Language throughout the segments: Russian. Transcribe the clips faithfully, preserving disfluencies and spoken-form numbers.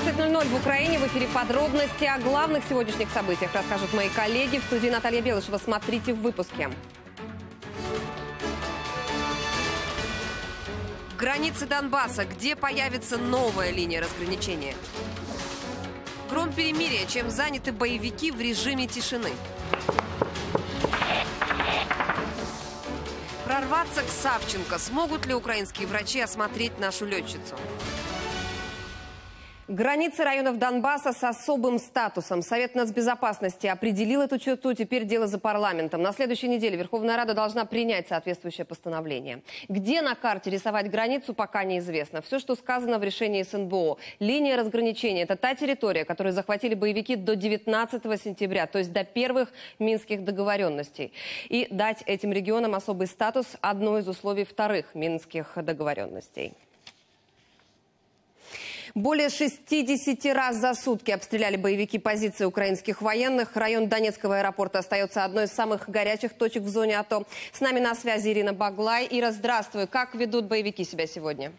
двадцать ноль-ноль в Украине. В эфире подробности о главных сегодняшних событиях расскажут мои коллеги. В студии Наталья Белышева. Смотрите в выпуске. Границы Донбасса. Где появится новая линия разграничения? Гром перемирия. Чем заняты боевики в режиме тишины? Прорваться к Савченко. Смогут ли украинские врачи осмотреть нашу летчицу? Границы районов Донбасса с особым статусом. Совет нацбезопасности определил эту черту, теперь дело за парламентом. На следующей неделе Верховная Рада должна принять соответствующее постановление. Где на карте рисовать границу, пока неизвестно. Все, что сказано в решении СНБО. Линия разграничения – это та территория, которую захватили боевики до девятнадцатого сентября, то есть до первых минских договоренностей. И дать этим регионам особый статус – одно из условий вторых минских договоренностей. Более шестидесяти раз за сутки обстреляли боевики позиции украинских военных. Район Донецкого аэропорта остается одной из самых горячих точек в зоне АТО. С нами на связи Ирина Баглай. Ира, здравствуй. Как ведут боевики себя сегодня?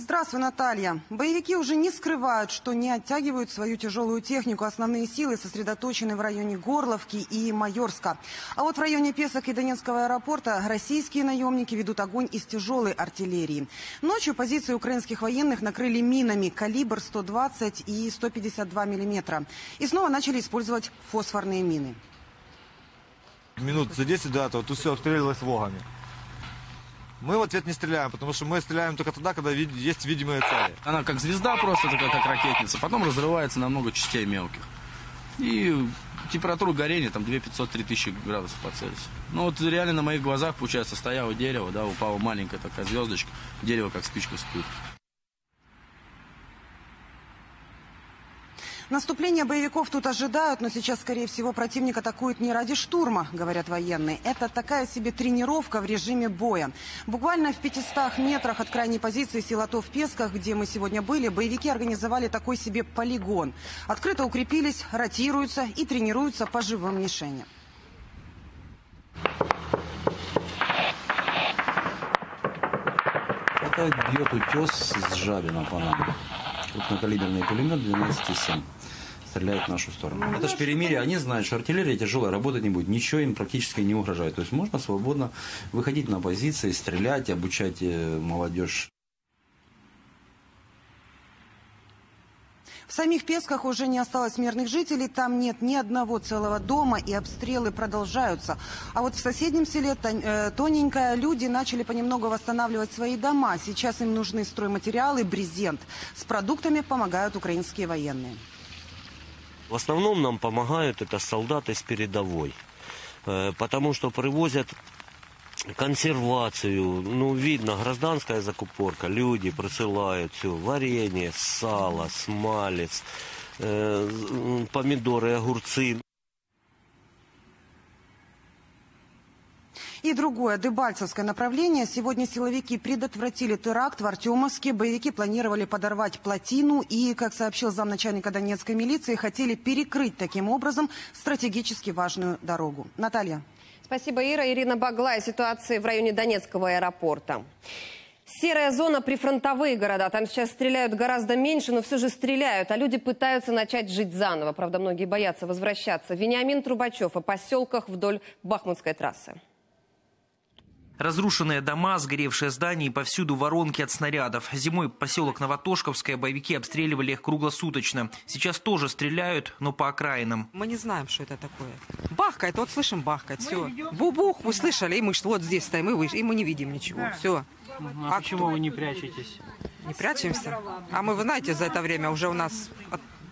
Здравствуй, Наталья. Боевики уже не скрывают, что не оттягивают свою тяжелую технику. Основные силы сосредоточены в районе Горловки и Майорска. А вот в районе Песок и Донецкого аэропорта российские наемники ведут огонь из тяжелой артиллерии. Ночью позиции украинских военных накрыли минами калибр сто двадцать и сто пятьдесят два миллиметра. И снова начали использовать фосфорные мины. Минут за десять до этого тут все обстрелилось вогами. Мы в ответ не стреляем, потому что мы стреляем только тогда, когда есть видимые цели. Она как звезда просто, такая, как ракетница, потом разрывается на много частей мелких. И температура горения там две тысячи пятьсот — три тысячи градусов по Цельсию. Ну вот реально на моих глазах, получается, стояло дерево, да, упала маленькая такая звездочка, дерево как спичка спит. Наступление боевиков тут ожидают, но сейчас, скорее всего, противник атакует не ради штурма, говорят военные. Это такая себе тренировка в режиме боя. Буквально в пятистах метрах от крайней позиции сил АТО в Песках, где мы сегодня были, боевики организовали такой себе полигон. Открыто укрепились, ротируются и тренируются по живым мишеням. Это бьет утес с жабином по нам. Крупнокалиберный пулемет двенадцать и семь. Стреляют в нашу сторону. Это же перемирие. Они знают, что артиллерия тяжелая, работать не будет. Ничего им практически не угрожает. То есть можно свободно выходить на позиции, стрелять, обучать молодежь. В самих Песках уже не осталось мирных жителей, там нет ни одного целого дома, и обстрелы продолжаются. А вот в соседнем селе тоненькое люди начали понемногу восстанавливать свои дома. Сейчас им нужны стройматериалы, брезент. С продуктами помогают украинские военные. В основном нам помогают это солдаты с передовой, потому что привозят консервацию, ну видно, гражданская закупорка, люди присылают все, варенье, сало, смалец, э, помидоры, огурцы. И другое, дебальцевское направление. Сегодня силовики предотвратили теракт в Артемовске. Боевики планировали подорвать плотину и, как сообщил замначальника Донецкой милиции, хотели перекрыть таким образом стратегически важную дорогу. Наталья. Спасибо, Ира. Ирина Баглай. Ситуация в районе Донецкого аэропорта. Серая зона, прифронтовые города. Там сейчас стреляют гораздо меньше, но все же стреляют. А люди пытаются начать жить заново. Правда, многие боятся возвращаться. Вениамин Трубачев о поселках вдоль Бахмутской трассы. Разрушенные дома, сгоревшие здания и повсюду воронки от снарядов. Зимой поселок Новотошковское боевики обстреливали их круглосуточно. Сейчас тоже стреляют, но по окраинам. Мы не знаем, что это такое. Бахкает, вот слышим бахкать, все. Бубух, услышали, и мы вот здесь стоим, и, вы, и мы не видим ничего, все. А, а почему вы не прячетесь? Не прячемся? А мы, вы знаете, за это время уже у нас...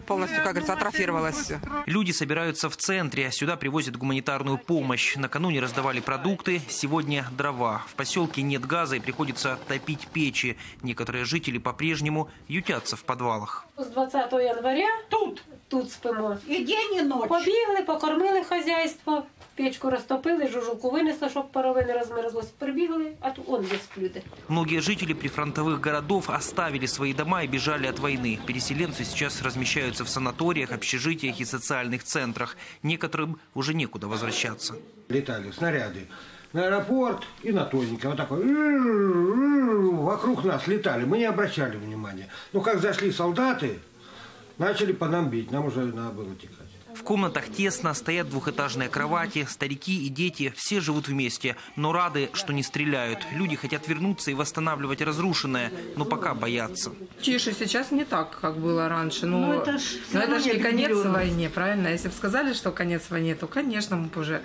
полностью, как говорится, атрофировалось все. Люди собираются в центре, а сюда привозят гуманитарную помощь. Накануне раздавали продукты, сегодня дрова. В поселке нет газа и приходится топить печи. Некоторые жители по-прежнему ютятся в подвалах. С двадцатого января тут, тут спимо. И день, и ночь. Побегли, покормили хозяйство, печку растопили, жужуку вынесли, чтобы парове не размерзлось. Прибегли, а тут он без люди. Многие жители прифронтовых городов оставили свои дома и бежали от войны. Переселенцы сейчас размещаются в санаториях, общежитиях и социальных центрах. Некоторым уже некуда возвращаться. Летали снаряды. аэропорт и Натольника. Вот такой. Вокруг нас летали. Мы не обращали внимания. Но как зашли солдаты, начали по нам бить. Нам уже надо было текать. В комнатах тесно, стоят двухэтажные кровати, старики и дети, все живут вместе, но рады, что не стреляют. Люди хотят вернуться и восстанавливать разрушенное, но пока боятся. Тише сейчас не так, как было раньше, но, но это же не конец войны, правильно? Если бы сказали, что конец войны, то, конечно, мы бы уже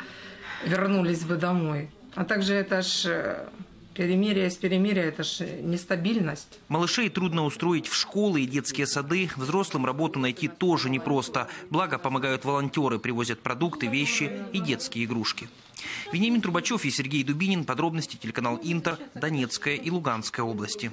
вернулись бы домой. А также это ж... Перемирие с перемирия – это же нестабильность. Малышей трудно устроить в школы и детские сады. Взрослым работу найти тоже непросто. Благо помогают волонтеры, привозят продукты, вещи и детские игрушки. Вениамин Трубачев и Сергей Дубинин. Подробности телеканал «Интер», Донецкая и Луганская области.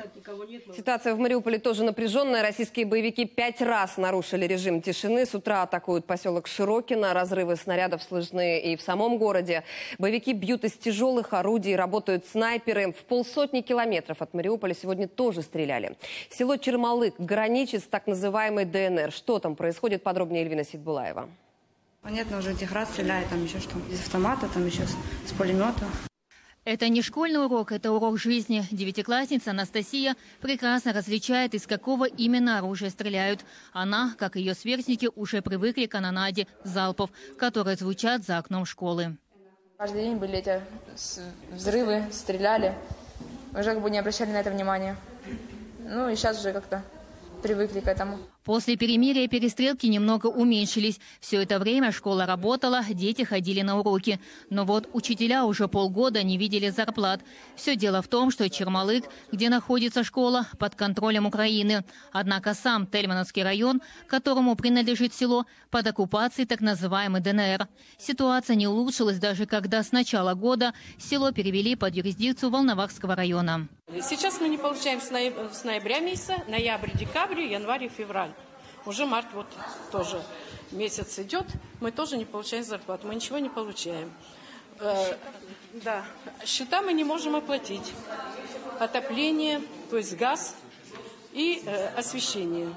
Ситуация в Мариуполе тоже напряженная. Российские боевики пять раз нарушили режим тишины. С утра атакуют поселок Широкино. Разрывы снарядов слышны и в самом городе. Боевики бьют из тяжелых орудий, работают снайперы. В полсотни километров от Мариуполя сегодня тоже стреляли. Село Чермалык граничит с так называемой ДНР. Что там происходит, подробнее Ильвина Седбулаева. Понятно, уже этих раз стреляет, там еще что, из автомата, там еще с, с пулемета. Это не школьный урок, это урок жизни. Девятиклассница Анастасия прекрасно различает, из какого именно оружия стреляют. Она, как ее сверстники, уже привыкли к канонаде залпов, которые звучат за окном школы. Каждый день были эти взрывы, стреляли. Уже как бы не обращали на это внимания. Ну и сейчас уже как-то... привыкли к этому. После перемирия перестрелки немного уменьшились. Все это время школа работала, дети ходили на уроки. Но вот учителя уже полгода не видели зарплат. Все дело в том, что Чермалык, где находится школа, под контролем Украины. Однако сам Тельмановский район, которому принадлежит село, под оккупацией так называемой ДНР. Ситуация не улучшилась, даже когда с начала года село перевели под юрисдикцию Волновахского района. Сейчас мы не получаем с ноября месяца, ноябрь, декабрь, январь и февраль. Уже март вот тоже месяц идет, мы тоже не получаем зарплату, мы ничего не получаем. Э, да, счета мы не можем оплатить, отопление, то есть газ и э, освещение.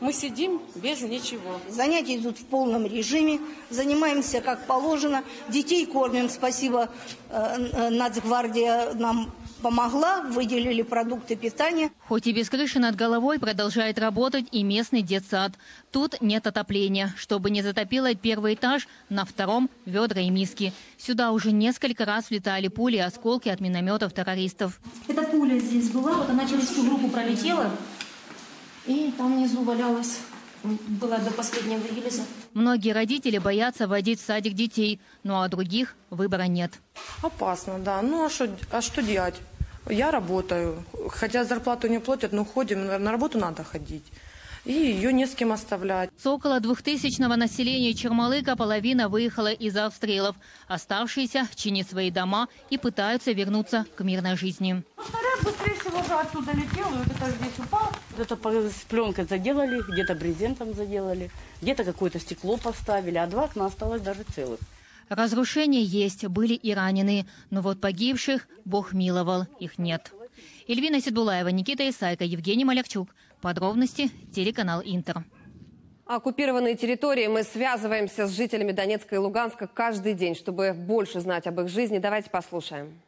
Мы сидим без ничего. Занятия идут в полном режиме, занимаемся как положено, детей кормим, спасибо, э, Нацгвардия нам помогла, выделили продукты питания. Хоть и без крыши над головой, продолжает работать и местный детсад. Тут нет отопления. Чтобы не затопило первый этаж, на втором ведра и миски. Сюда уже несколько раз влетали пули и осколки от минометов террористов. Эта пуля здесь была, вот она через всю группу пролетела, и там внизу валялась. Была до последнего релиза. Многие родители боятся водить в садик детей, ну а других выбора нет. Опасно, да. Ну а, шо, а что делать? Я работаю, хотя зарплату не платят, но ходим, на работу надо ходить. И ее не с кем оставлять. С около двухтысячного населения Чермалыка половина выехала из-за обстрелов. Оставшиеся чинят свои дома и пытаются вернуться к мирной жизни. Снаряд быстрее всего же оттуда летел, и вот это здесь упал. Где-то с пленкой заделали, где-то брезентом заделали, где-то какое-то стекло поставили, а два окна осталось даже целых. Разрушения есть, были и раненые, но вот погибших Бог миловал, их нет. Эльвина Седбулаева, Никита Исайко, Евгений Малякчук. Подробности телеканал «Интер». Оккупированные территории. Мы связываемся с жителями Донецка и Луганска каждый день, чтобы больше знать об их жизни. Давайте послушаем.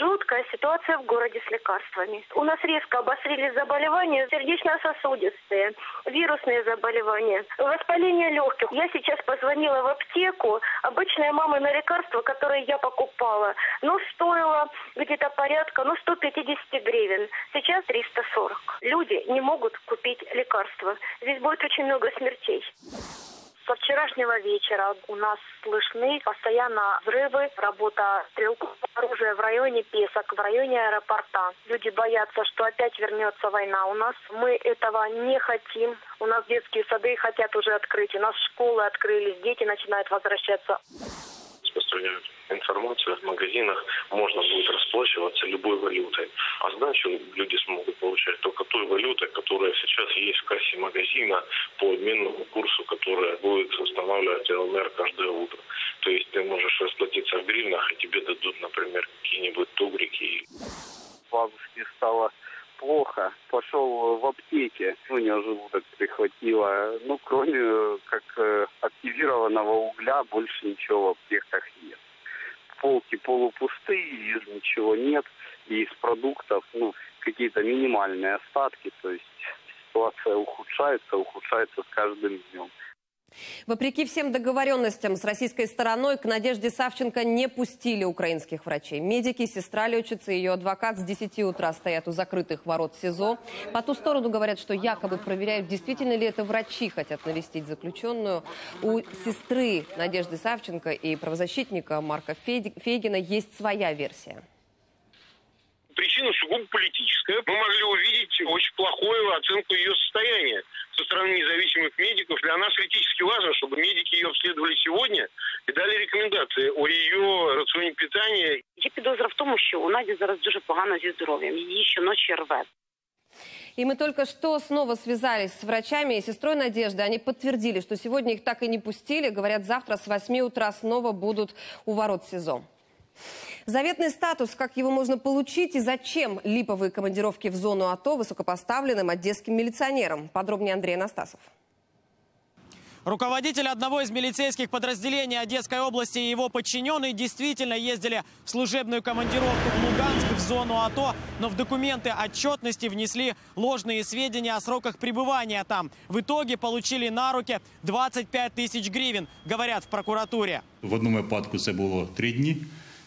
Жуткая ситуация в городе с лекарствами. У нас резко обострились заболевания сердечно-сосудистые, вирусные заболевания, воспаление легких. Я сейчас позвонила в аптеку. Обычные мамы на лекарства, которые я покупала, ну, стоило где-то порядка, ну, сто пятьдесят гривен. Сейчас триста сорок. Люди не могут купить лекарства. Здесь будет очень много смертей. Со вчерашнего вечера у нас слышны постоянно взрывы, работа стрелкового оружия в районе Песок, в районе аэропорта. Люди боятся, что опять вернется война у нас. Мы этого не хотим. У нас детские сады хотят уже открыть, у нас школы открылись, дети начинают возвращаться. Распространяют информацию в магазинах, можно будет расплачиваться любой валютой. А сдачу люди смогут получать только той валютой, которая сейчас есть в кассе магазина по обменному курсу, которая будет устанавливать ЛНР каждое утро. То есть ты можешь расплатиться в гривнах, и тебе дадут, например, какие-нибудь тугрики. Бабушке стало плохо. Пошел в аптеке. У него желудок прихватило. Ну, кроме как э, активированного угля, больше ничего в аптеках нет. Полки полупустые, ничего нет. И из продуктов, ну, какие-то минимальные остатки. То есть ситуация ухудшается, ухудшается с каждым днем. Вопреки всем договоренностям с российской стороной, к Надежде Савченко не пустили украинских врачей. Медики, сестра лечится, ее адвокат с десяти утра стоят у закрытых ворот СИЗО. По ту сторону говорят, что якобы проверяют, действительно ли это врачи хотят навестить заключенную. У сестры Надежды Савченко и правозащитника Марка Фейгина есть своя версия. Причина сугубо политическая. Мы могли увидеть очень плохую оценку ее состояния со стороны независимых медиков. Для нас критически важно, чтобы медики ее обследовали сегодня и дали рекомендации о ее рационе питания. Я подозреваю в том, что у Наді зараз дуже погано зі здоров'ям. Її щоночі рве. И мы только что снова связались с врачами и сестрой Надежды. Они подтвердили, что сегодня их так и не пустили. Говорят, завтра с восьми утра снова будут у ворот СИЗО. Заветный статус, как его можно получить и зачем липовые командировки в зону АТО высокопоставленным одесским милиционерам? Подробнее Андрей Анастасов. Руководитель одного из милицейских подразделений Одесской области и его подчиненные действительно ездили в служебную командировку в Луганск, в зону АТО, но в документы отчетности внесли ложные сведения о сроках пребывания там. В итоге получили на руки двадцать пять тысяч гривен, говорят в прокуратуре. В одном випадку это было три дня.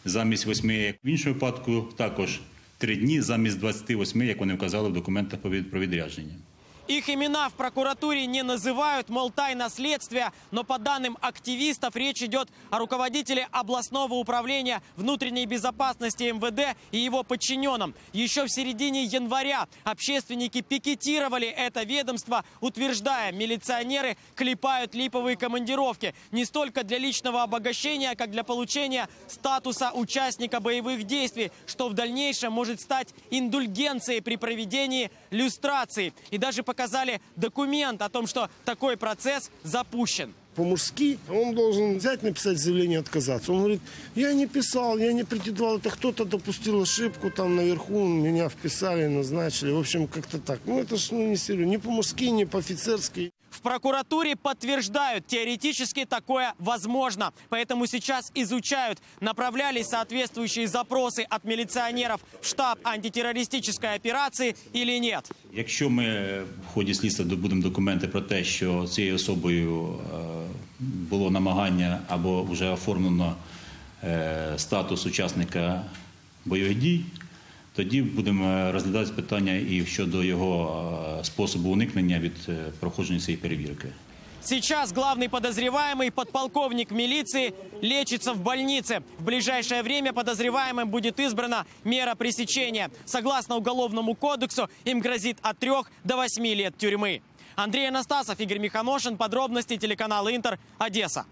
Замість восьми, в іншому випадку також три дні, замість двадцяти восьми, як вони вказали в документах про відрядження. Их имена в прокуратуре не называют, мол, тайна следствия, но по данным активистов речь идет о руководителе областного управления внутренней безопасности МВД и его подчиненном. Еще в середине января общественники пикетировали это ведомство, утверждая, милиционеры клепают липовые командировки не столько для личного обогащения, как для получения статуса участника боевых действий, что в дальнейшем может стать индульгенцией при проведении люстрации. И даже по показали документ о том, что такой процесс запущен. По-мужски он должен взять, написать заявление, отказаться. Он говорит, я не писал, я не претендовал, это кто-то допустил ошибку, там наверху меня вписали, назначили. В общем, как-то так. Ну это ж ну, не серьезно, ни по-мужски, ни по-офицерски. В прокуратуре подтверждают, теоретически такое возможно. Поэтому сейчас изучают. Направлялись соответствующие запросы от милиционеров в штаб антитеррористической операции или нет. Если мы в ходе следствия добудем документы про то, что с этой особой было намагання або уже оформлено статус учасника бойових дій, тоді будемо розглядати питання і щодо його способу уникнення від проходження цієї перевірки. Сейчас главный подозреваемый, подполковник милиции, лечится в больнице. В ближайшее время подозреваемым будет избрана мера пресечения. Согласно Уголовному кодексу, им грозит от трёх до восьми лет тюрьмы. Андрей Анастасов, Игорь Миханошин. Подробности телеканала «Интер», Одесса.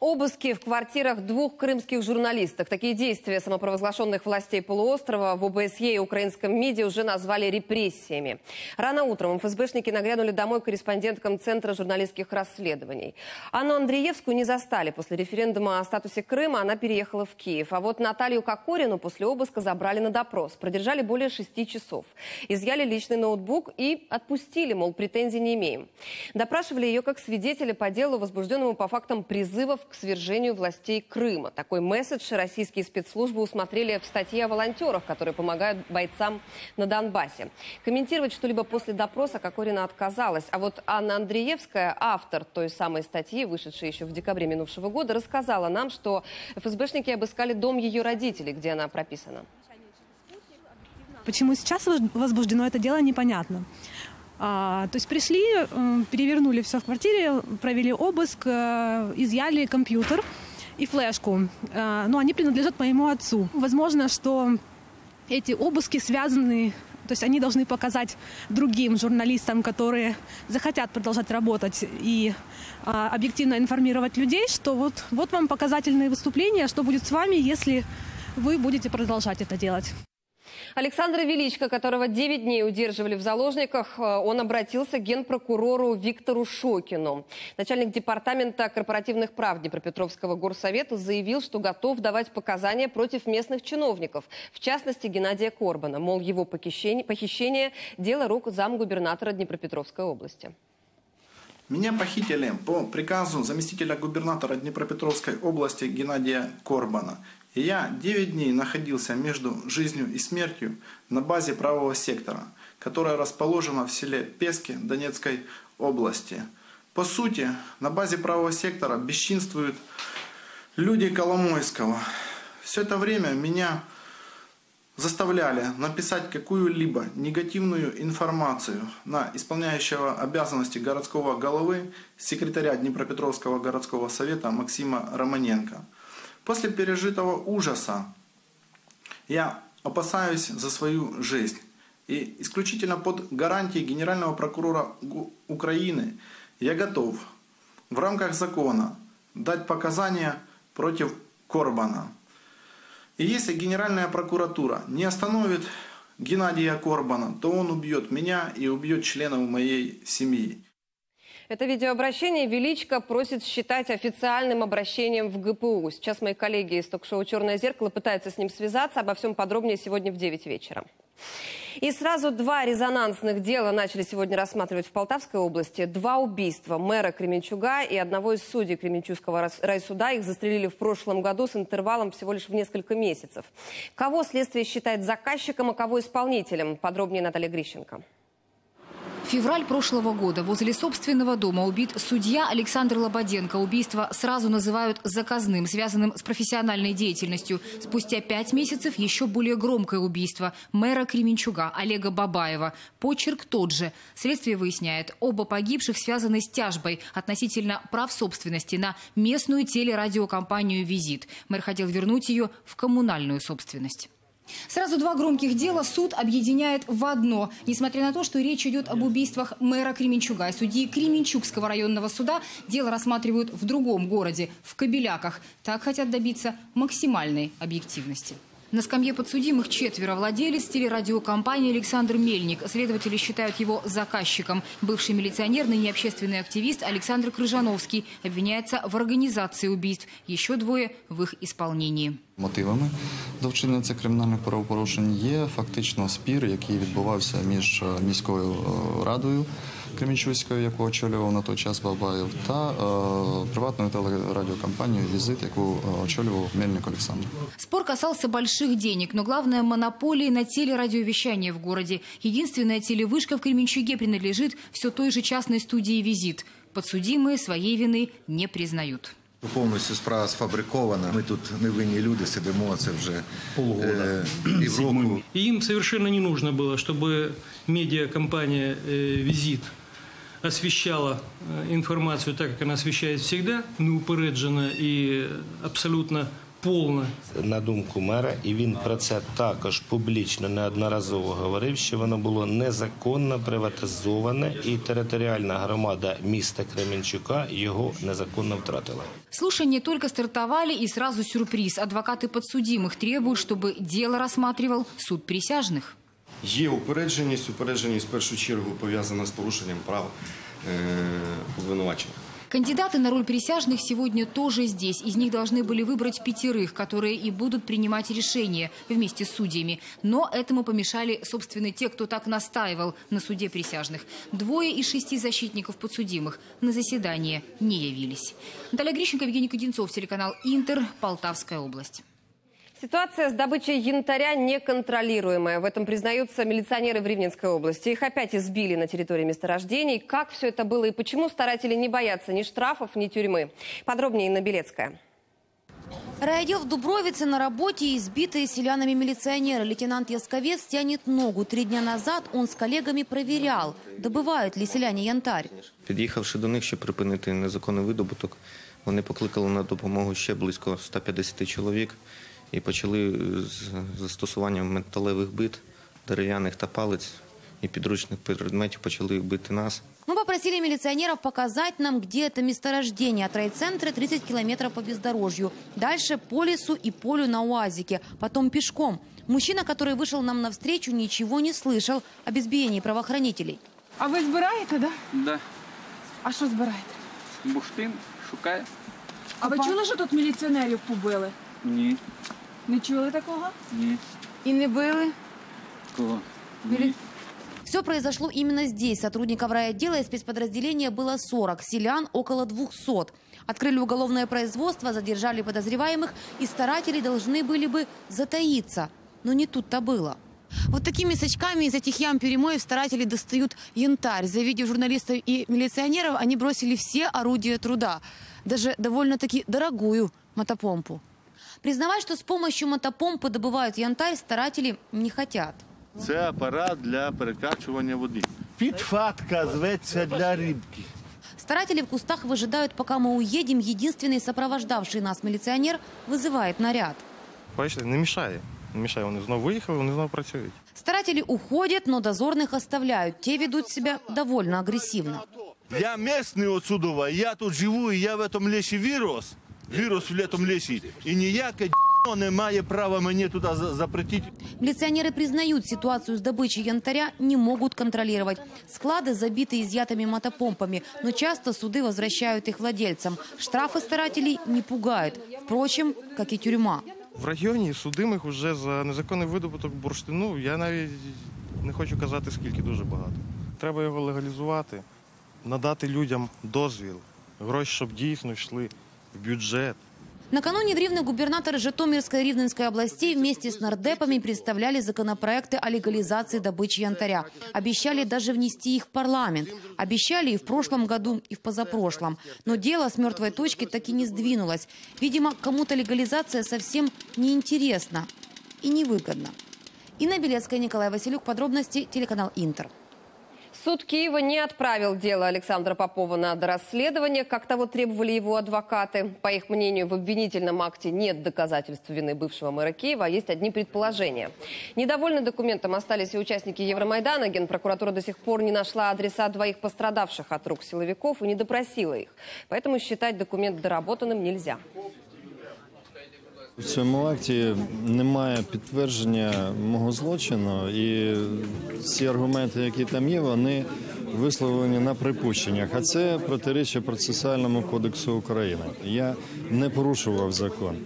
Обыски в квартирах двух крымских журналисток. Такие действия самопровозглашенных властей полуострова в ОБСЕ и украинском МИДе уже назвали репрессиями. Рано утром ФСБшники нагрянули домой корреспонденткам Центра журналистских расследований. Анну Андреевскую не застали. После референдума о статусе Крыма она переехала в Киев. А вот Наталью Кокорину после обыска забрали на допрос. Продержали более шести часов. Изъяли личный ноутбук и отпустили, мол, претензий не имеем. Допрашивали ее как свидетеля по делу, возбужденному по фактам призывов к свержению властей Крыма. Такой месседж российские спецслужбы усмотрели в статье о волонтерах, которые помогают бойцам на Донбассе. Комментировать что-либо после допроса Кокорина отказалась. А вот Анна Андреевская, автор той самой статьи, вышедшей еще в декабре минувшего года, рассказала нам, что ФСБшники обыскали дом ее родителей, где она прописана. Почему сейчас возбуждено это дело, непонятно. А, то есть пришли, перевернули все в квартире, провели обыск, изъяли компьютер и флешку. А, но они принадлежат моему отцу. Возможно, что эти обыски связаны, то есть они должны показать другим журналистам, которые захотят продолжать работать и а, объективно информировать людей, что вот, вот вам показательные выступления, что будет с вами, если вы будете продолжать это делать. Александра Величко, которого девять дней удерживали в заложниках, он обратился к генпрокурору Виктору Шокину. Начальник департамента корпоративных прав Днепропетровского горсовета заявил, что готов давать показания против местных чиновников, в частности Геннадия Корбана. Мол, его похищение, похищение – дело рук замгубернатора Днепропетровской области. Меня похитили по приказу заместителя губернатора Днепропетровской области Геннадия Корбана. И я девять дней находился между жизнью и смертью на базе правого сектора, которая расположена в селе Пески Донецкой области. По сути, на базе правого сектора бесчинствуют люди Коломойского. Все это время меня заставляли написать какую-либо негативную информацию на исполняющего обязанности городского головы, секретаря Днепропетровского городского совета Максима Романенко. После пережитого ужаса я опасаюсь за свою жизнь. И исключительно под гарантией генерального прокурора Украины я готов в рамках закона дать показания против Корбана. И если Генеральная прокуратура не остановит Геннадия Корбана, то он убьет меня и убьет членов моей семьи. Это видеообращение Величко просит считать официальным обращением в ГПУ. Сейчас мои коллеги из ток-шоу «Черное зеркало» пытаются с ним связаться. Обо всем подробнее сегодня в девять вечера. И сразу два резонансных дела начали сегодня рассматривать в Полтавской области. Два убийства мэра Кременчуга и одного из судей Кременчугского райсуда. Их застрелили в прошлом году с интервалом всего лишь в несколько месяцев. Кого следствие считает заказчиком, а кого исполнителем? Подробнее Наталья Грищенко. Февраль прошлого года. Возле собственного дома убит судья Александр Лободенко. Убийство сразу называют заказным, связанным с профессиональной деятельностью. Спустя пять месяцев еще более громкое убийство мэра Кременчуга Олега Бабаева. Почерк тот же. Следствие выясняет, оба погибших связаны с тяжбой относительно прав собственности на местную телерадиокомпанию «Визит». Мэр хотел вернуть ее в коммунальную собственность. Сразу два громких дела суд объединяет в одно. Несмотря на то, что речь идет об убийствах мэра Кременчуга и судьи Кременчугского районного суда, дело рассматривают в другом городе, в Кобеляках. Так хотят добиться максимальной объективности. На скамье подсудимых четверо. Владелец телерадиокомпании Александр Мельник. Следователи считают его заказчиком. Бывший милиционер, ныне общественный активист Александр Крыжановский обвиняется в организации убийств. Еще двое в их исполнении. Мотивами до вчинення цих кримінальних правопорушень є фактично спір, який відбувався між міською радою Кременчуцькою, яку очолював на той час Бабаєв, та е, приватною телерадіокомпанією «Візит», яку очолював Мельник Олександр. Спор касался больших денег, но главное – монополии на телерадиовещание в городе. Единственная телевышка в Кременчуге принадлежит все той же частной студии «Визит». Подсудимые своей вины не признают. Повністю справа сфабрикована. Ми тут невинні люди, сидимо, це вже полгода і в року. І їм совершенно не нужно було, щоб медіакомпанія «Візит» освіщала інформацію так, як вона освіщає завжди, неупереджено і абсолютно повно. На думку мера, і він про це також публічно неодноразово говорив, що воно було незаконно приватизоване, і територіальна громада міста Кременчука його незаконно втратила. Слушания только стартовали, и сразу сюрприз. Адвокаты подсудимых требуют, чтобы дело рассматривал суд присяжных. Є упередженість, упередженість в першу чергу пов'язана з порушенням прав обвинувачених. Кандидаты на роль присяжных сегодня тоже здесь. Из них должны были выбрать пятерых, которые и будут принимать решения вместе с судьями. Но этому помешали, собственно, те, кто так настаивал на суде присяжных. Двое из шести защитников подсудимых на заседание не явились. Наталья Грищенко, Евгений Куденцов, телеканал «Интер», Полтавская область. Ситуация с добычей янтаря неконтролируемая. В этом признаются милиционеры в Ревненской области. Их опять избили на территории месторождений. Как все это было и почему старатели не боятся ни штрафов, ни тюрьмы? Подробнее Инна Белецкая. Райотдел в Дубровице на работе, избитые селянами милиционеры. Лейтенант Ясковец тянет ногу. Три дня назад он с коллегами проверял, добывают ли селяне янтарь. Під'їхавши до них, щоб припинити незаконний видобуток, вони покликали на допомогу ще близько ста п'ятдесяти чоловік. І почали з застосуванням металевих бит, дерев'яних та палиць і підручних предметів почали бити нас. Мы попросили милиционеров показать нам, где это месторождение. От райцентра тридцать километров по бездорожью. Дальше по лесу и полю на уазике. Потом пешком. Мужчина, который вышел нам навстречу, ничего не слышал об избиении правоохранителей. А вы збираєте, да? Да. А що збираєте? Буштин, шукає. А, а ви чули, що тут міліціонерів побили? Ні. Не чули такого? Ні. І не били? Кого? Ні. Все произошло именно здесь. Сотрудников райотдела и спецподразделения было сорок, селян около двухсот. Открыли уголовное производство, задержали подозреваемых, и старатели должны были бы затаиться. Но не тут-то было. Вот такими сачками из этих ям перемоев старатели достают янтарь. Завидев журналистов и милиционеров, они бросили все орудия труда. Даже довольно-таки дорогую мотопомпу. Признавать, что с помощью мотопомпы добывают янтарь, старатели не хотят. Это аппарат для перекачивания воды. Подфатка зветься для рыбки. Старатели в кустах выжидают, пока мы уедем. Единственный сопровождавший нас милиционер вызывает наряд. Пошли, не мешай. Мішає, вони знову виїхали, вони знову працюють. Старателі уходять, но дозорних оставляють. Те ведуть себе довольно агресивно. Я местный отсюда, я тут живу, и я в этом лесі вирос. Вирос в этом лесі. И ніяке д***о не має права мені туда запретить. Милиционеры признают, ситуацию с добычей янтаря не могут контролировать. Склады забиты изъятыми мотопомпами, но часто суды возвращают их владельцам. Штрафы старателей не пугают. Впрочем, как и тюрьма. В районі судимих уже за незаконний видобуток бурштину, я навіть не хочу казати, скільки, дуже багато. Треба його легалізувати, надати людям дозвіл, гроші, щоб дійсно йшли в бюджет. Накануне в Рівне губернаторы Житомирской и Рівненской областей вместе с нардепами представляли законопроекты о легализации добычи янтаря. Обещали даже внести их в парламент. Обещали и в прошлом году, и в позапрошлом. Но дело с мертвой точки так и не сдвинулось. Видимо, кому-то легализация совсем неинтересна и невыгодна. Инна Белецкая, Николай Василюк. Подробности, телеканал «Интер». Суд Киева не отправил дело Александра Попова на дорасследование, как того требовали его адвокаты. По их мнению, в обвинительном акте нет доказательств вины бывшего мэра Киева, а есть одни предположения. Недовольны документом остались и участники Евромайдана. Генпрокуратура до сих пор не нашла адреса двоих пострадавших от рук силовиков и не допросила их. Поэтому считать документ доработанным нельзя. В цьому акті немає підтвердження мого злочину, і всі аргументи, які там є, вони висловлені на припущеннях, а це протирічить процесуальному кодексу України. Я не порушував закон.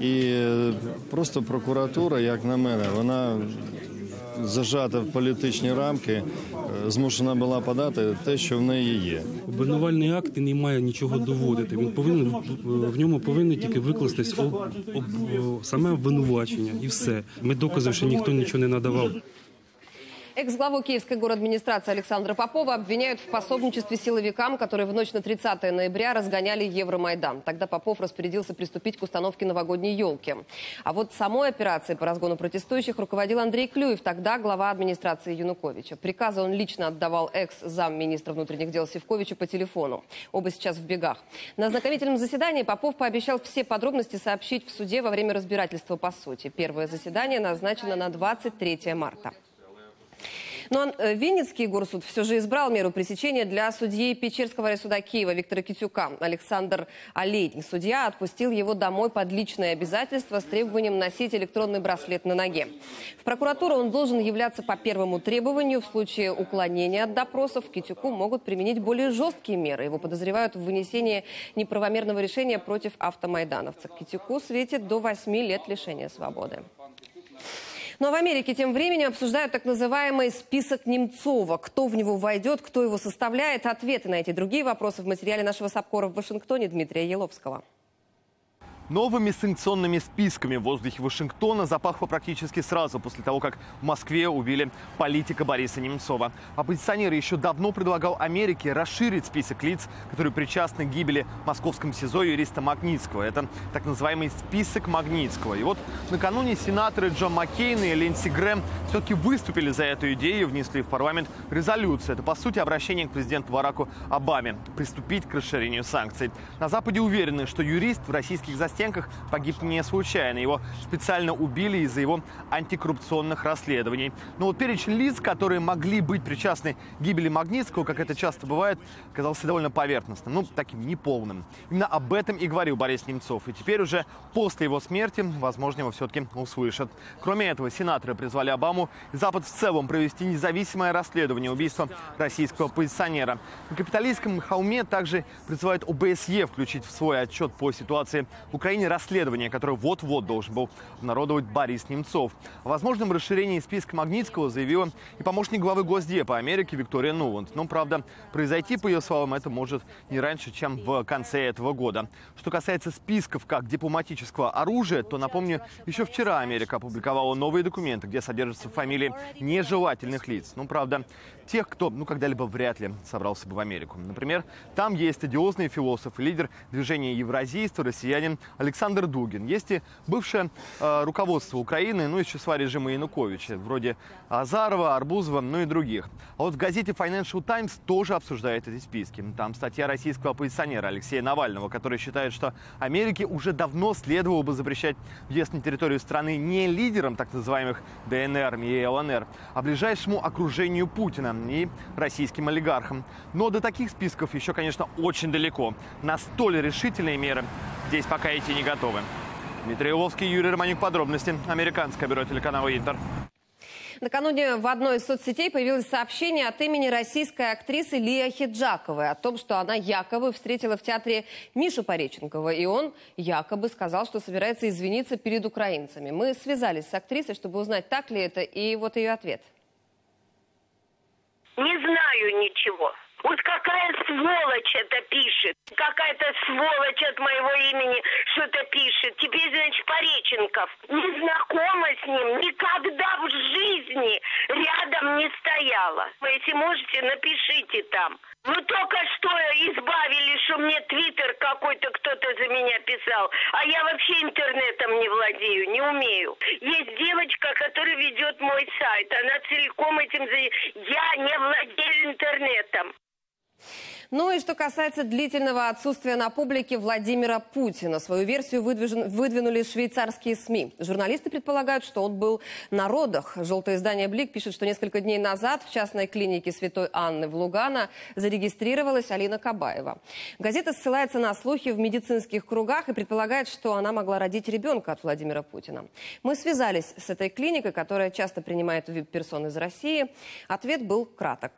І просто прокуратура, як на мене, вона зажата в політичні рамки, змушена була подати те, що в неї є. Обвинувальний акт не має нічого доводити. Він повинен, в ньому повинно тільки викластись об, об, саме обвинувачення і все. Ми доказів, що ніхто нічого не надавав. Экс-главу Киевской городадминистрации Александра Попова обвиняют в пособничестве силовикам, которые в ночь на тридцатое ноября разгоняли Евромайдан. Тогда Попов распорядился приступить к установке новогодней елки. А вот самой операции по разгону протестующих руководил Андрей Клюев, тогда глава администрации Януковича. Приказы он лично отдавал экс-замминистра внутренних дел Севковичу по телефону. Оба сейчас в бегах. На ознакомительном заседании Попов пообещал все подробности сообщить в суде во время разбирательства по сути. Первое заседание назначено на двадцать третье марта. Но Винницкий горсуд все же избрал меру пресечения для судьи Печерского райсуда Киева Виктора Китюка. Александр Олейник, судья, отпустил его домой под личное обязательство с требованием носить электронный браслет на ноге. В прокуратуру он должен являться по первому требованию. В случае уклонения от допросов Китюку могут применить более жесткие меры. Его подозревают в вынесении неправомерного решения против автомайдановца. Китюку светит до восьми лет лишения свободы. Ну а в Америке тем временем обсуждают так называемый список Немцова. Кто в него войдет, кто его составляет. Ответы на эти другие вопросы в материале нашего сапкора в Вашингтоне Дмитрия Еловского. Новыми санкционными списками в воздухе Вашингтона запахло практически сразу после того, как в Москве убили политика Бориса Немцова. Оппозиционер еще давно предлагал Америке расширить список лиц, которые причастны к гибели в московском СИЗО юриста Магнитского. Это так называемый список Магнитского. И вот накануне сенаторы Джон Маккейн и Линдси Грэм все-таки выступили за эту идею и внесли в парламент резолюцию. Это, по сути, обращение к президенту Бараку Обаме – приступить к расширению санкций. На Западе уверены, что юрист в российских застенках оттенках, погиб не случайно. Его специально убили из-за его антикоррупционных расследований. Но вот перечень лиц, которые могли быть причастны к гибели Магнитского, как это часто бывает, казался довольно поверхностным, ну, таким неполным. Именно об этом и говорил Борис Немцов. И теперь уже после его смерти, возможно, его все-таки услышат. Кроме этого, сенаторы призвали Обаму и Запад в целом провести независимое расследование убийства российского оппозиционера. На капиталистском холме также призывают ОБСЕ включить в свой отчет по ситуации в Украине расследование, которое вот-вот должен был обнародовать Борис Немцов. О возможном расширении списка Магнитского заявила и помощник главы Госдепа Америки Виктория Нуланд. Но, правда, произойти, по ее словам, это может не раньше, чем в конце этого года. Что касается списков как дипломатического оружия, то, напомню, еще вчера Америка опубликовала новые документы, где содержатся фамилии нежелательных лиц. Ну, правда, тех, кто, ну, когда-либо вряд ли собрался бы в Америку. Например, там есть одиозный философ и лидер движения евразийства, россиянин Александр Дугин. Есть и бывшее э, руководство Украины, ну, из числа режима Януковича, вроде Азарова, Арбузова, ну и других. А вот в газете Financial Times тоже обсуждают эти списки. Там статья российского оппозиционера Алексея Навального, который считает, что Америке уже давно следовало бы запрещать въезд на территорию страны не лидерам так называемых ДНР и ЛНР, а ближайшему окружению Путина и российским олигархам. Но до таких списков еще, конечно, очень далеко. На столь решительные меры здесь пока идти не готовы. Дмитрий Уловский, Юрий Романюк. Подробности. Американское бюро телеканала «Интер». Накануне в одной из соцсетей появилось сообщение от имени российской актрисы Лии Ахеджаковой о том, что она якобы встретила в театре Мишу Пореченкова, и он якобы сказал, что собирается извиниться перед украинцами. Мы связались с актрисой, чтобы узнать, так ли это, и вот ее ответ. Не знаю ничего. Вот какая сволочь это пишет. Какая-то сволочь от моего имени что-то пишет. Теперь, значит, Пореченков. Не знакома с ним, никогда в жизни рядом не стояла. Если можете, напишите там. Ну, только что избавили, что мне твиттер какой-то кто-то за меня писал. А я вообще интернетом не владею, не умею. Есть девочка, которая ведет мой сайт. Она целиком этим занимается. Я не владею интернетом. Ну и что касается длительного отсутствия на публике Владимира Путина. Свою версию выдвинули швейцарские СМИ. Журналисты предполагают, что он был на родах. Желтое издание «Блик» пишет, что несколько дней назад в частной клинике Святой Анны в Лугано зарегистрировалась Алина Кабаева. Газета ссылается на слухи в медицинских кругах и предполагает, что она могла родить ребенка от Владимира Путина. Мы связались с этой клиникой, которая часто принимает вип-персон из России. Ответ был краток.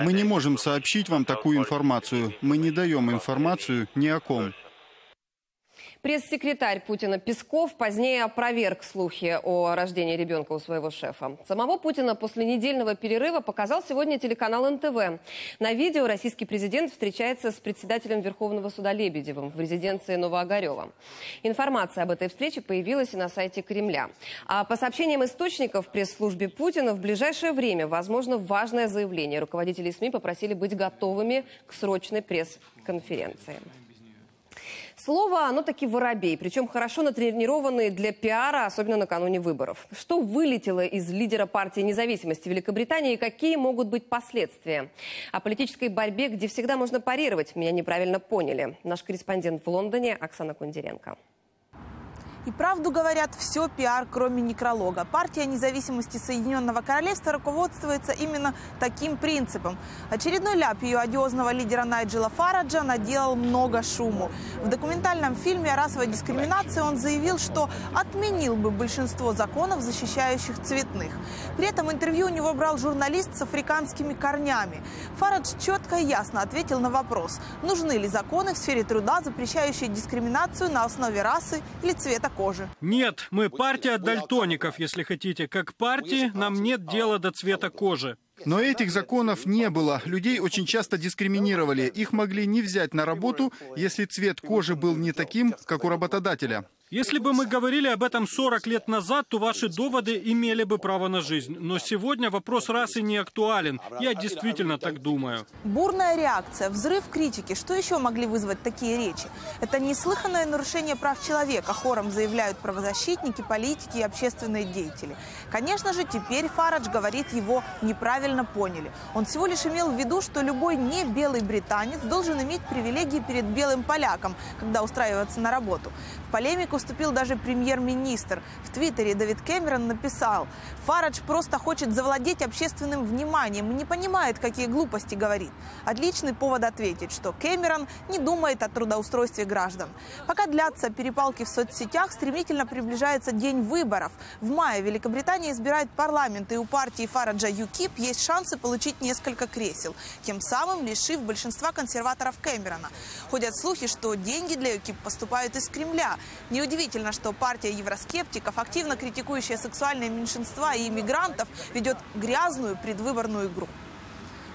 Мы не можем сообщить вам такую информацию. Мы не даем информацию ни о ком. Пресс-секретарь Путина Песков позднее опроверг слухи о рождении ребенка у своего шефа. Самого Путина после недельного перерыва показал сегодня телеканал эн тэ вэ. На видео российский президент встречается с председателем Верховного суда Лебедевым в резиденции Новоогарева. Информация об этой встрече появилась и на сайте Кремля. А по сообщениям источников пресс-службе Путина, в ближайшее время возможно важное заявление. Руководители СМИ попросили быть готовыми к срочной пресс-конференции. Слово, оно таки воробей, причем хорошо натренированный для пиара, особенно накануне выборов. Что вылетело из лидера партии независимости Великобритании и какие могут быть последствия? О политической борьбе, где всегда можно парировать, меня неправильно поняли. Наш корреспондент в Лондоне Оксана Кундеренко. И правду говорят, все пиар, кроме некролога. Партия независимости Соединенного Королевства руководствуется именно таким принципом. Очередной ляп ее одиозного лидера Найджела Фараджа наделал много шуму. В документальном фильме о расовой дискриминации он заявил, что отменил бы большинство законов, защищающих цветных. При этом интервью у него брал журналист с африканскими корнями. Фарадж четко и ясно ответил на вопрос, нужны ли законы в сфере труда, запрещающие дискриминацию на основе расы или цвета кожи. Нет, мы партия дальтоников, если хотите. Как партии нам нет дела до цвета кожи. Но этих законов не было. Людей очень часто дискриминировали. Их могли не взять на работу, если цвет кожи был не таким, как у работодателя. Если бы мы говорили об этом сорок лет назад, то ваши доводы имели бы право на жизнь. Но сегодня вопрос расы не актуален. Я действительно так думаю. Бурная реакция, взрыв критики. Что еще могли вызвать такие речи? Это неслыханное нарушение прав человека, хором заявляют правозащитники, политики и общественные деятели. Конечно же, теперь Фарадж говорит, его неправильно поняли. Он всего лишь имел в виду, что любой не белый британец должен иметь привилегии перед белым поляком, когда устраивается на работу. В полемику вступил даже премьер-министр. В Твиттере Дэвид Кэмерон написал: «Фарадж просто хочет завладеть общественным вниманием и не понимает, какие глупости говорит». Отличный повод ответить, что Кэмерон не думает о трудоустройстве граждан. Пока длятся перепалки в соцсетях, стремительно приближается день выборов. В мае Великобритания избирает парламент, и у партии Фараджа ЮКИП есть шансы получить несколько кресел, тем самым лишив большинства консерваторов Кэмерона. Ходят слухи, что деньги для ЮКИП поступают из Кремля. Неудивительно, что партия евроскептиков, активно критикующая сексуальные меньшинства и иммигрантов, ведет грязную предвыборную игру.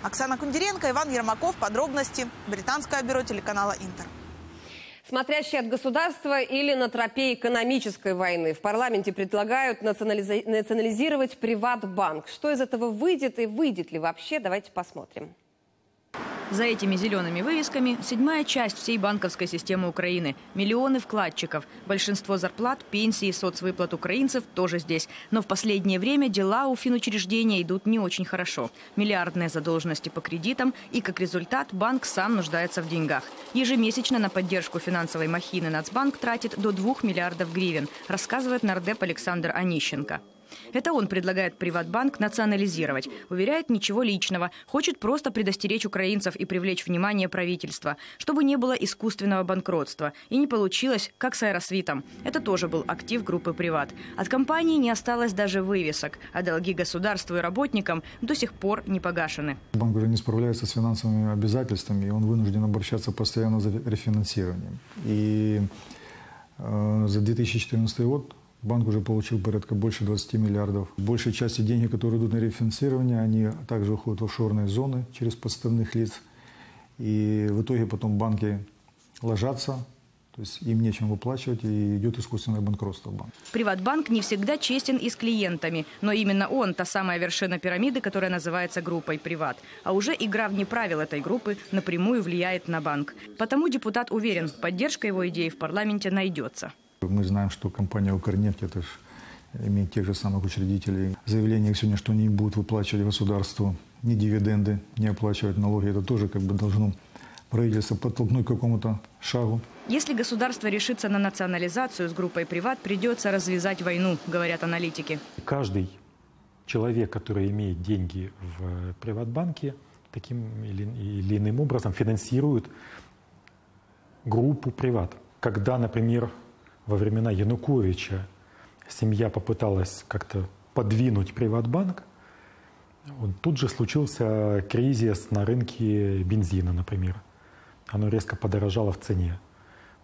Оксана Кундеренко, Иван Ермаков. Подробности. Британское бюро телеканала «Интер». Смотрящие от государства или на тропе экономической войны. В парламенте предлагают национализи... национализировать Приватбанк. Что из этого выйдет и выйдет ли вообще? Давайте посмотрим. За этими зелеными вывесками седьмая часть всей банковской системы Украины. Миллионы вкладчиков. Большинство зарплат, пенсий и соцвыплат украинцев тоже здесь. Но в последнее время дела у финучреждения идут не очень хорошо. Миллиардные задолженности по кредитам, и как результат банк сам нуждается в деньгах. Ежемесячно на поддержку финансовой махины Нацбанк тратит до двух миллиардов гривен, рассказывает нардеп Александр Онищенко. Это он предлагает Приватбанк национализировать. Уверяет, ничего личного. Хочет просто предостеречь украинцев и привлечь внимание правительства, чтобы не было искусственного банкротства. И не получилось, как с Аэросвитом. Это тоже был актив группы «Приват». От компании не осталось даже вывесок. А долги государству и работникам до сих пор не погашены. Банк уже не справляется с финансовыми обязательствами, и он вынужден обращаться постоянно за рефинансированием. И э, за две тысячи четырнадцатый год... банк уже получил порядка больше двадцати миллиардов. Большая часть денег, которые идут на рефинансирование, они также уходят в офшорные зоны через подставных лиц. И в итоге потом банки ложатся, то есть им нечем выплачивать, и идет искусственное банкротство банка. Приватбанк не всегда честен и с клиентами, но именно он та самая вершина пирамиды, которая называется группой «Приват». А уже игра вне правил этой группы напрямую влияет на банк. Потому депутат уверен, поддержка его идеи в парламенте найдется. Мы знаем, что компания «Укрнефть» это же имеет тех же самых учредителей. Заявление сегодня, что они будут выплачивать государству ни дивиденды, не оплачивать налоги, это тоже как бы должно правительство подтолкнуть к какому-то шагу. Если государство решится на национализацию с группой «Приват», придется развязать войну, говорят аналитики. Каждый человек, который имеет деньги в «Приватбанке», таким или иным образом финансирует группу «Приват». Когда, например, во времена Януковича семья попыталась как-то подвинуть Приватбанк, тут же случился кризис на рынке бензина, например. Оно резко подорожало в цене.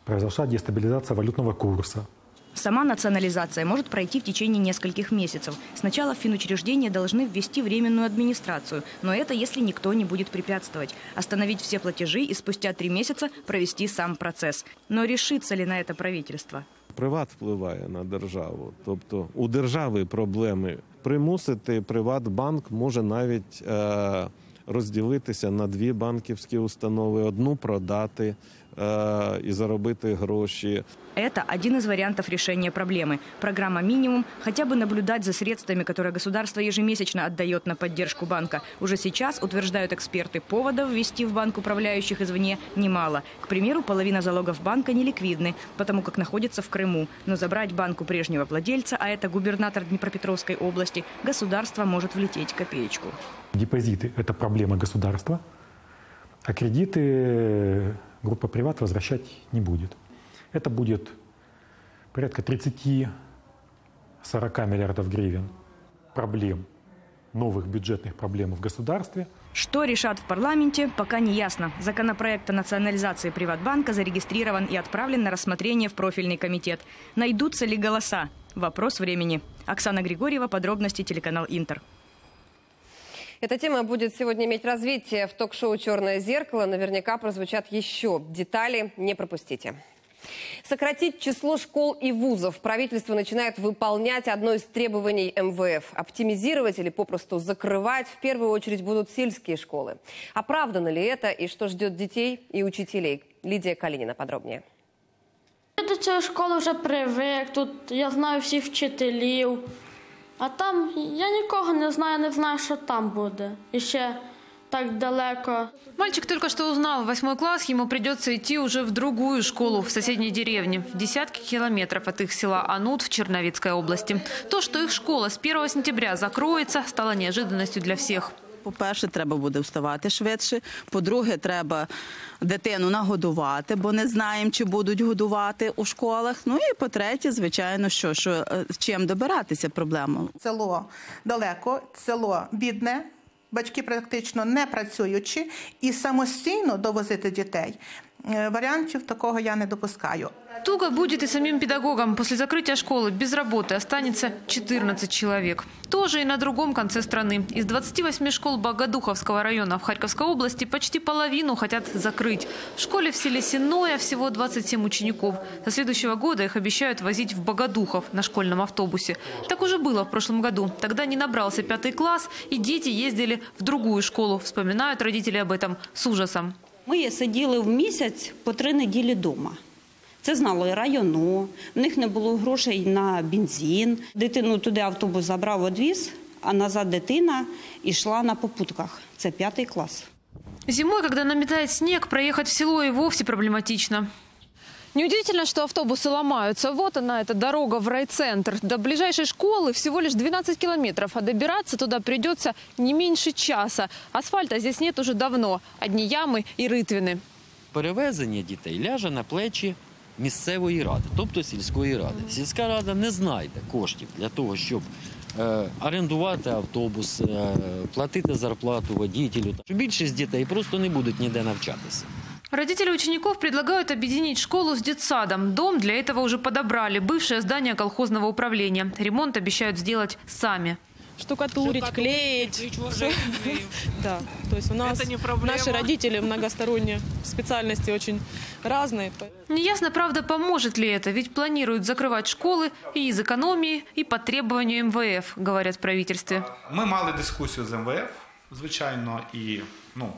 Произошла дестабилизация валютного курса. Сама национализация может пройти в течение нескольких месяцев. Сначала финучреждения должны ввести временную администрацию, но это если никто не будет препятствовать. Остановить все платежи и спустя три месяца провести сам процесс. Но решится ли на это правительство? Приват впливає на державу. Тобто у держави проблеми. Примусити Приватбанк може навіть е, розділитися на дві банківські установи, одну продати и заработать гроши. Это один из вариантов решения проблемы. Программа «Минимум» хотя бы наблюдать за средствами, которые государство ежемесячно отдает на поддержку банка. Уже сейчас, утверждают эксперты, поводов ввести в банк управляющих извне немало. К примеру, половина залогов банка неликвидны, потому как находится в Крыму. Но забрать банку прежнего владельца, а это губернатор Днепропетровской области, государство может влететь копеечку. Депозиты – это проблема государства, а кредиты группа «Приват» возвращать не будет. Это будет порядка тридцати-сорока миллиардов гривен проблем, новых бюджетных проблем в государстве. Что решат в парламенте, пока не ясно. Законопроект о национализации Приватбанка зарегистрирован и отправлен на рассмотрение в профильный комитет. Найдутся ли голоса? Вопрос времени. Оксана Григорьева, подробности, телеканал «Интер». Эта тема будет сегодня иметь развитие в ток-шоу «Черное зеркало». Наверняка прозвучат еще детали. Не пропустите. Сократить число школ и вузов правительство начинает выполнять одно из требований эм вэ эф. Оптимизировать или попросту закрывать в первую очередь будут сельские школы. Оправдано ли это и что ждет детей и учителей? Лидия Калинина подробнее. Я до цієї школи вже привик, тут я знаю всіх вчителів, а там я нікого не знаю, не знаю, що там буде. І ще так далеко. Мальчик только что узнал, в восьмой класс ему придется идти уже в другую школу в соседней деревне, в десятки километров от их села Анут в Черновицкой области. То, что их школа с первого сентября закроется, стало неожиданностью для всех. По-перше, треба буде вставати швидше. По-друге, треба дитину нагодувати, бо не знаємо, чи будуть годувати у школах. Ну і по-третє, звичайно, що, що чим добиратися проблему. Село далеко, село бідне, батьки практично не працюючі, і самостійно довозити дітей вариантов такого я не допускаю. Туго будет и самим педагогам. После закрытия школы без работы останется четырнадцать человек. Тоже и на другом конце страны. Из двадцати восьми школ Богодуховского района в Харьковской области почти половину хотят закрыть. В школе в селе Синое всего двадцать семь учеников. Со следующего года их обещают возить в Богодухов на школьном автобусе. Так уже было в прошлом году. Тогда не набрался пятый класс, и дети ездили в другую школу. Вспоминают родители об этом с ужасом. Ми сиділи в місяць по три неділі вдома. Це знало і району, в них не було грошей на бензин. Дитину туди автобус забрав, одвіз, а назад дитина йшла на попутках. Це п'ятий клас. Зимой, коли наметає сніг, проїхати в село і вовсе проблематично. Неудивительно, что автобусы ломаются. Вот она, эта дорога в райцентр. До ближайшей школы всего лишь двенадцать километров, а добираться туда придется не меньше часа. Асфальта здесь нет уже давно. Одни ямы и рытвины. Перевезення дітей ляже на плечі місцевої ради, тобто сільської ради. Сільська рада не знайде коштів для того, щоб е, орендувати автобус, е, платити зарплату водителю. Більшість дітей просто не будуть ніде навчатися. Родители учеников предлагают объединить школу с детсадом. Дом для этого уже подобрали. Бывшее здание колхозного управления. Ремонт обещают сделать сами. Штукатурить, Штукатурить клеить. Да, то есть у нас наши родители многосторонние, специальности очень разные. Неясно, правда, поможет ли это, ведь планируют закрывать школы и из экономии, и по требованию эм вэ эф, говорят в правительстве. Мы мали дискуссию с эм вэ эф, звичайно, и, ну,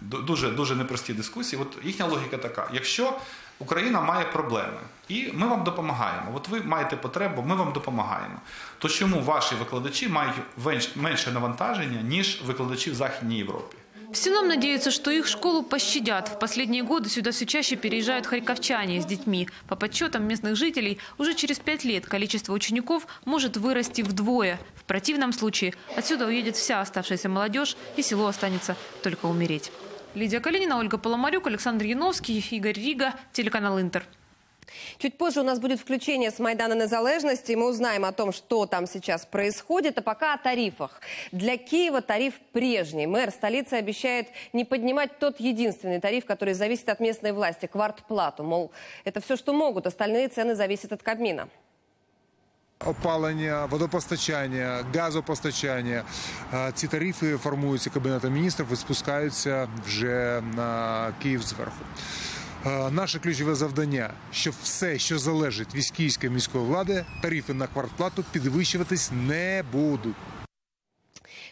Дуже, дуже непрості дискусії. От їхня логіка така. Якщо Україна має проблеми, і ми вам допомагаємо, от ви маєте потребу, ми вам допомагаємо, то чому ваші викладачі мають менше навантаження, ніж викладачі в Західній Європі? В селом надеются, что их школу пощадят. В последние годы сюда все чаще переезжают харьковчане с детьми. По подсчетам местных жителей, уже через пять лет количество учеников может вырасти вдвое. В противном случае отсюда уедет вся оставшаяся молодежь, и село останется только умереть. Лидия Калинина, Ольга Поломарюк, Александр Яновский, Игорь Рига, телеканал «Интер». Чуть позже у нас будет включение с Майдана Незалежности, и мы узнаем о том, что там сейчас происходит. А пока о тарифах. Для Киева тариф прежний. Мэр столицы обещает не поднимать тот единственный тариф, который зависит от местной власти, квартплату. Мол, это все, что могут, остальные цены зависят от Кабмина. Опалення, водопостачання, газопостачання. Ці тарифи формуються Кабінетом міністрів і спускаються вже на Київ зверху. Наше ключове завдання, щоб все, що залежить від київської міської влади, тарифи на квартплату підвищуватись не будуть.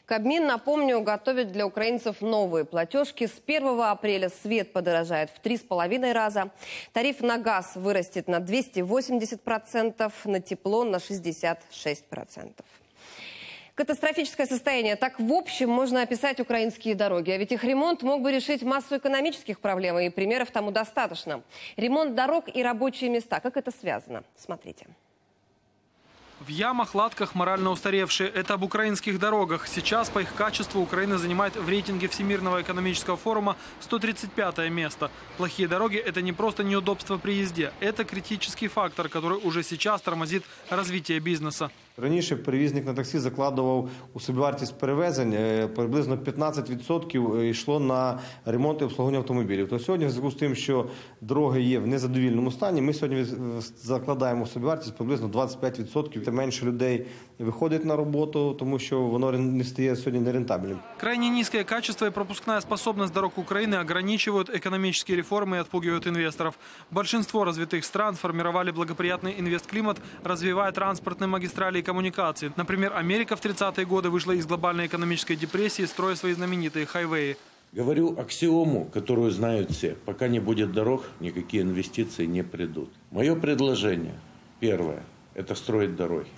Кабмин, напомню, готовит для украинцев новые платежки. С первого апреля свет подорожает в три с половиной раза. Тариф на газ вырастет на двести восемьдесят процентов, на тепло на шестьдесят шесть процентов. Катастрофическое состояние. Так, в общем, можно описать украинские дороги. А ведь их ремонт мог бы решить массу экономических проблем, и примеров тому достаточно. Ремонт дорог и рабочие места. Как это связано? Смотрите. В ямах, латках морально устаревшие. Это об украинских дорогах. Сейчас по их качеству Украина занимает в рейтинге Всемирного экономического форума сто тридцать пятое место. Плохие дороги – это не просто неудобство при езде. Это критический фактор, который уже сейчас тормозит развитие бизнеса. Раніше перевізник на таксі закладував у собівартість перевезень приблизно п'ятнадцять відсотків йшло на ремонт і обслуговування автомобілів. То сьогодні, в зв'язку з тим, що дороги є в незадовільному стані, ми сьогодні закладаємо у собівартість приблизно двадцять п'ять відсотків. Та менше людей виходить на роботу, тому що воно не стає сьогодні нерентабельним. Крайне низкое качество и пропускная способность дорог Украины ограничивают экономические реформы и отпугивают инвесторов. Большинство развитых стран сформировали благоприятный инвестклимат, развивая транспортные магистрали и коммуникации. Например, Америка в тридцатые годы вышла из глобальной экономической депрессии, строя свои знаменитые хайвеи. Говорю аксиому, которую знают все. Пока не будет дорог, никакие инвестиции не придут. Мое предложение первое – это строить дороги.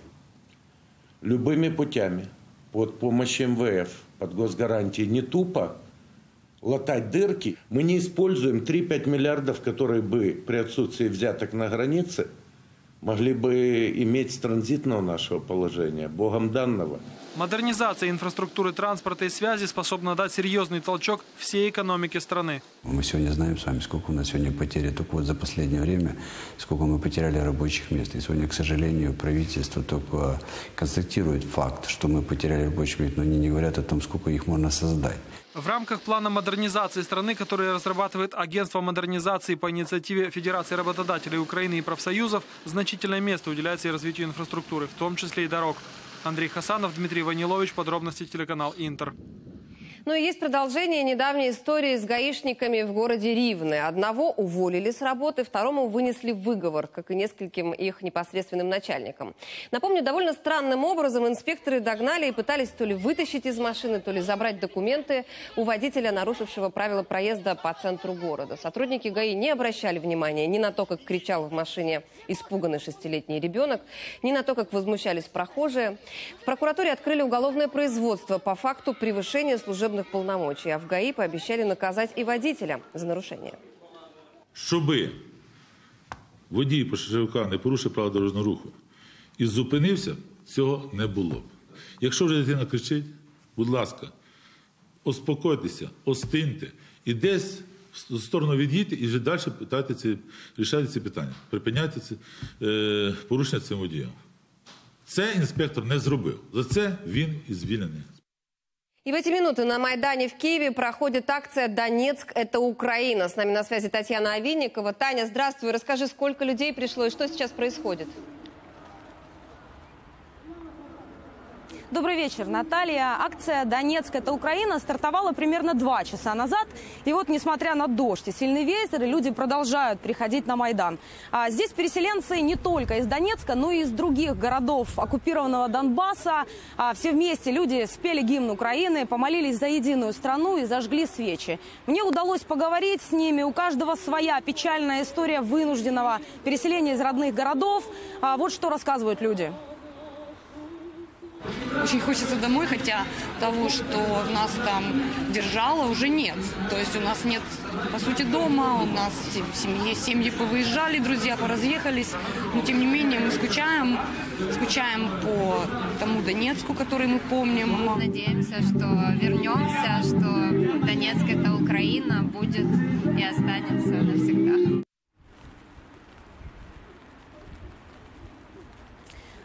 Любыми путями, под помощью МВФ, под госгарантии, не тупо латать дырки. Мы не используем три-пять миллиардов, которые бы при отсутствии взяток на границе могли бы иметь с транзитного нашего положения, богом данного. Модернизация инфраструктуры транспорта и связи способна дать серьезный толчок всей экономике страны. Мы сегодня знаем с вами, сколько у нас сегодня потери только вот за последнее время, сколько мы потеряли рабочих мест. И сегодня, к сожалению, правительство только констатирует факт, что мы потеряли рабочих мест, но они не говорят о том, сколько их можно создать. В рамках плана модернизации страны, который разрабатывает Агентство модернизации по инициативе Федерации работодателей Украины и профсоюзов, значительное место уделяется и развитию инфраструктуры, в том числе и дорог. Андрей Хасанов, Дмитрий Ванилович, подробности телеканал «Интер». Ну и есть продолжение недавней истории с гаишниками в городе Ривне. Одного уволили с работы, второму вынесли выговор, как и нескольким их непосредственным начальникам. Напомню, довольно странным образом инспекторы догнали и пытались то ли вытащить из машины, то ли забрать документы у водителя, нарушившего правила проезда по центру города. Сотрудники ГАИ не обращали внимания ни на то, как кричал в машине испуганный шестилетний ребенок, ни на то, как возмущались прохожие. В прокуратуре открыли уголовное производство по факту превышения служебных полномочий, а в ГАИ пообещали наказать и водителя за нарушение. Щоби водій поширівка не порушив правила дорожнього руху і зупинився, цього не було б. Якщо вже дитина кричить, будь ласка, успокойтеся, остиньте і десь в сторону відійти і вже далі питайте ці, рішайте ці питання, припиняйте ці, е, порушення цим водіям. Це інспектор не зробив, за це він і звільнений. И в эти минуты на Майдане в Киеве проходит акция «Донецк – это Украина». С нами на связи Татьяна Авинникова. Таня, здравствуй. Расскажи, сколько людей пришло и что сейчас происходит? Добрый вечер, Наталья. Акция «Донецк – это Украина» стартовала примерно два часа назад. И вот, несмотря на дождь и сильный ветер, люди продолжают приходить на Майдан. А здесь переселенцы не только из Донецка, но и из других городов оккупированного Донбасса. А все вместе люди спели гимн Украины, помолились за единую страну и зажгли свечи. Мне удалось поговорить с ними. У каждого своя печальная история вынужденного переселения из родных городов. А вот что рассказывают люди. Очень хочется домой, хотя того, что нас там держало, уже нет. То есть у нас нет, по сути, дома, у нас в семье, семьи повыезжали, друзья поразъехались. Но, тем не менее, мы скучаем, скучаем по тому Донецку, который мы помним. Мы надеемся, что вернемся, что Донецк – это Украина, будет и останется навсегда.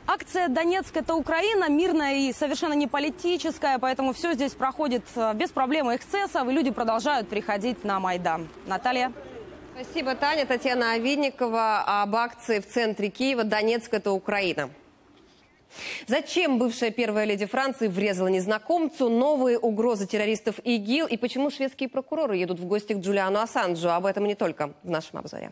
Акция «Донецк – это Украина» мирная и совершенно не политическая, поэтому все здесь проходит без проблем и эксцессов, и люди продолжают приходить на Майдан. Наталья. Спасибо, Таня. Татьяна Авинникова об акции в центре Киева «Донецк – это Украина». Зачем бывшая первая леди Франции врезала незнакомцу, новые угрозы террористов ИГИЛ и почему шведские прокуроры едут в гости к Джулиану Ассанжу? Об этом не только в нашем обзоре.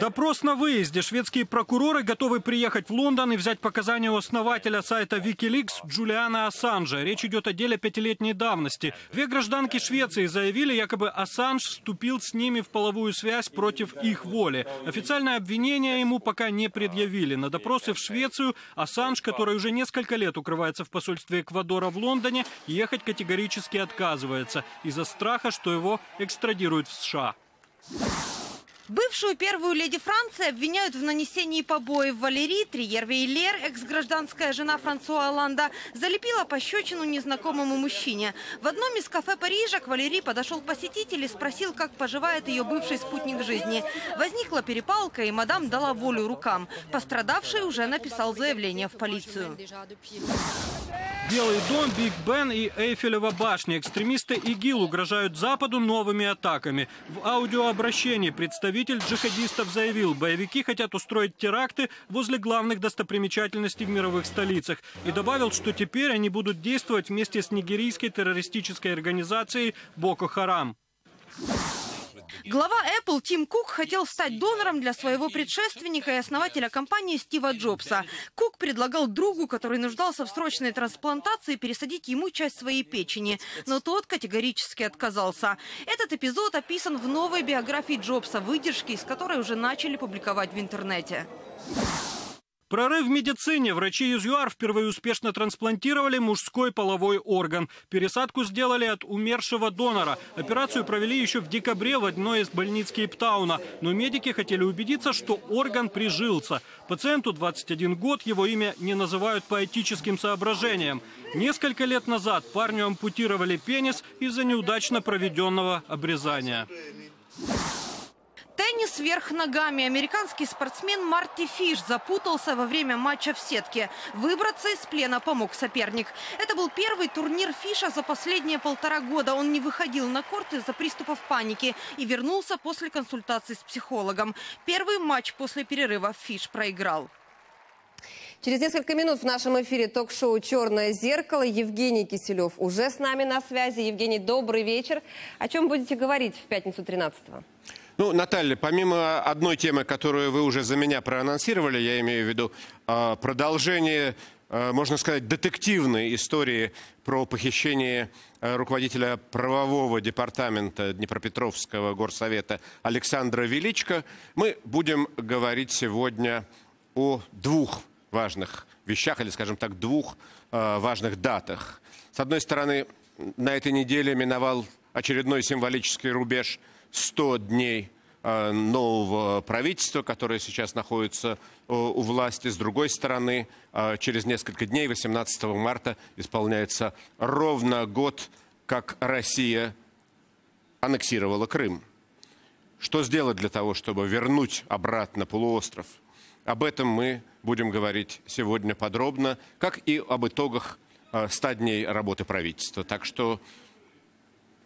Допрос на выезде. Шведские прокуроры готовы приехать в Лондон и взять показания у основателя сайта WikiLeaks Джулиана Ассанжа. Речь идет о деле пятилетней давности. Две гражданки Швеции заявили, якобы Ассанж вступил с ними в половую связь против их воли. Официальное обвинение ему пока не предъявили. На допросы в Швецию Ассанж, который уже несколько лет укрывается в посольстве Эквадора в Лондоне, ехать категорически отказывается из-за страха, что его экстрадируют в США. Бывшую первую леди Франции обвиняют в нанесении побоев. Валерии Триер-Вейлер, экс-гражданская жена Франсуа Оланда, залепила пощечину незнакомому мужчине. В одном из кафе Парижа к Валерии подошел посетитель и спросил, как поживает ее бывший спутник жизни. Возникла перепалка, и мадам дала волю рукам. Пострадавший уже написал заявление в полицию. Белый дом, Биг Бен и Эйфелева башня. Экстремисты ИГИЛ угрожают Западу новыми атаками. В аудиообращении представитель джихадистов заявил, боевики хотят устроить теракты возле главных достопримечательностей в мировых столицах. И добавил, что теперь они будут действовать вместе с нигерийской террористической организацией Боко-Харам. Глава Apple Тим Кук хотел стать донором для своего предшественника и основателя компании Стива Джобса. Кук предлагал другу, который нуждался в срочной трансплантации, пересадить ему часть своей печени, но тот категорически отказался. Этот эпизод описан в новой биографии Джобса, выдержки из которой уже начали публиковать в интернете. Прорыв в медицине. Врачи из ЮАР впервые успешно трансплантировали мужской половой орган. Пересадку сделали от умершего донора. Операцию провели еще в декабре в одной из больниц Кейптауна. Но медики хотели убедиться, что орган прижился. Пациенту двадцать один год, его имя не называют по этическим соображениям. Несколько лет назад парню ампутировали пенис из-за неудачно проведенного обрезания. Теннис вверх ногами. Американский спортсмен Марти Фиш запутался во время матча в сетке. Выбраться из плена помог соперник. Это был первый турнир Фиша за последние полтора года. Он не выходил на корт из-за приступов паники и вернулся после консультации с психологом. Первый матч после перерыва Фиш проиграл. Через несколько минут в нашем эфире ток-шоу «Черное зеркало». Евгений Киселев уже с нами на связи. Евгений, добрый вечер. О чем будете говорить в пятницу тринадцатого? Ну, Наталья, помимо одной темы, которую вы уже за меня проанонсировали, я имею в виду продолжение, можно сказать, детективной истории про похищение руководителя правового департамента Днепропетровского горсовета Александра Величко, мы будем говорить сегодня о двух важных вещах, или, скажем так, двух важных датах. С одной стороны, на этой неделе миновал очередной символический рубеж сто дней э, нового правительства, которое сейчас находится э, у власти. С другой стороны, э, через несколько дней, восемнадцатого марта, исполняется ровно год, как Россия аннексировала Крым. Что сделать для того, чтобы вернуть обратно полуостров? Об этом мы будем говорить сегодня подробно, как и об итогах э, ста дней работы правительства. Так что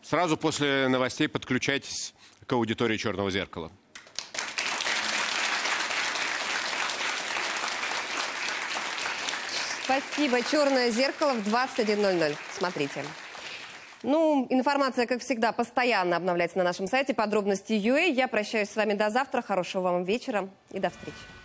сразу после новостей подключайтесь к аудитории «Черного зеркала». Спасибо. «Черное зеркало» в двадцать один ноль ноль. Смотрите. Ну, информация, как всегда, постоянно обновляется на нашем сайте. Подробности точка ю а. Я прощаюсь с вами до завтра. Хорошего вам вечера и до встречи.